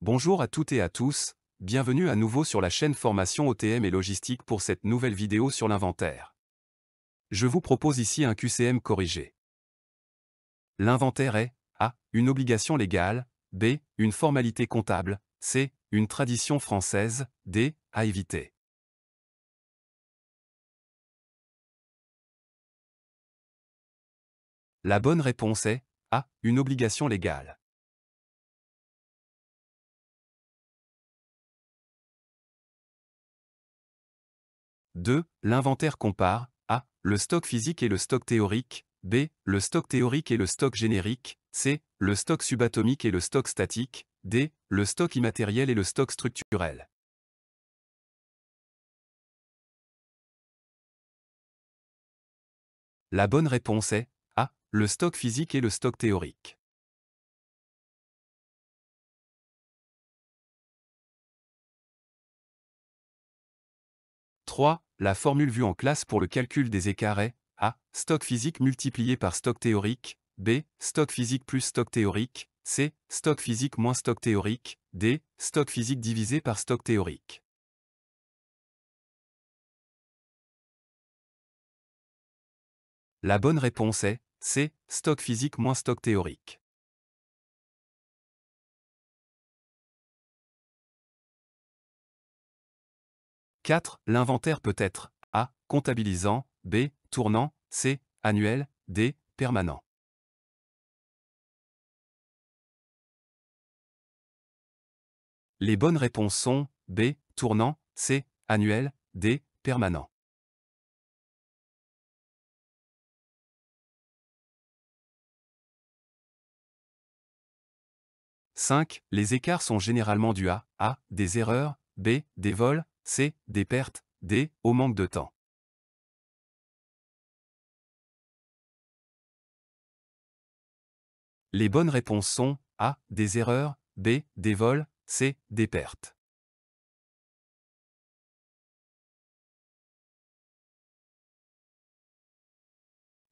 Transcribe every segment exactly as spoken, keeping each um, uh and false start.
Bonjour à toutes et à tous, bienvenue à nouveau sur la chaîne Formation O T M et Logistique pour cette nouvelle vidéo sur l'inventaire. Je vous propose ici un Q C M corrigé. L'inventaire est A. Une obligation légale, B. Une formalité comptable, C. Une tradition française, D. À éviter. La bonne réponse est A. Une obligation légale. deux. L'inventaire compare A. Le stock physique et le stock théorique, B. Le stock théorique et le stock générique, C. Le stock subatomique et le stock statique, D. Le stock immatériel et le stock structurel. La bonne réponse est A. Le stock physique et le stock théorique. trois. La formule vue en classe pour le calcul des écarts est A. Stock physique multiplié par stock théorique, B. Stock physique plus stock théorique, C. Stock physique moins stock théorique, D. Stock physique divisé par stock théorique. La bonne réponse est C. Stock physique moins stock théorique. quatre. L'inventaire peut être A. Comptabilisant, B. Tournant, C. Annuel, D. Permanent. Les bonnes réponses sont B. Tournant, C. Annuel, D. Permanent. cinq. Les écarts sont généralement dus à A. Des erreurs, B. Des vols, C. Des pertes, D. Au manque de temps. Les bonnes réponses sont A. Des erreurs, B. Des vols, C. Des pertes.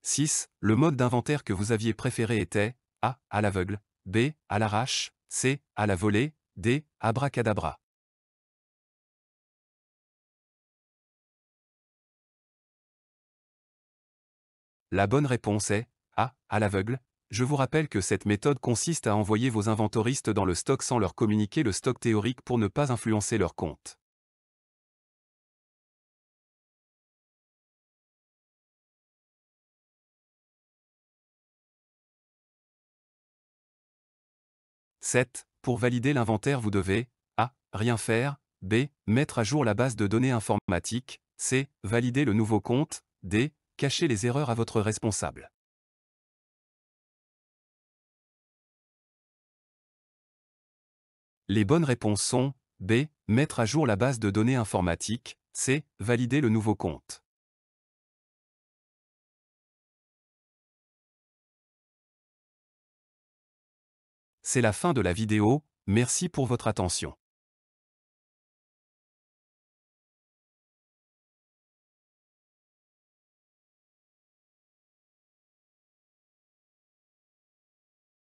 six. Le mode d'inventaire que vous aviez préféré était A. À l'aveugle, B. À l'arrache, C. À la volée, D. Abracadabra. La bonne réponse est A. À l'aveugle. Je vous rappelle que cette méthode consiste à envoyer vos inventoristes dans le stock sans leur communiquer le stock théorique pour ne pas influencer leur compte. sept. Pour valider l'inventaire, vous devez A. Rien faire, B. Mettre à jour la base de données informatique, C. Valider le nouveau compte, D. Cachez les erreurs à votre responsable. Les bonnes réponses sont B. Mettre à jour la base de données informatique, C. Valider le nouveau compte. C'est la fin de la vidéo, merci pour votre attention.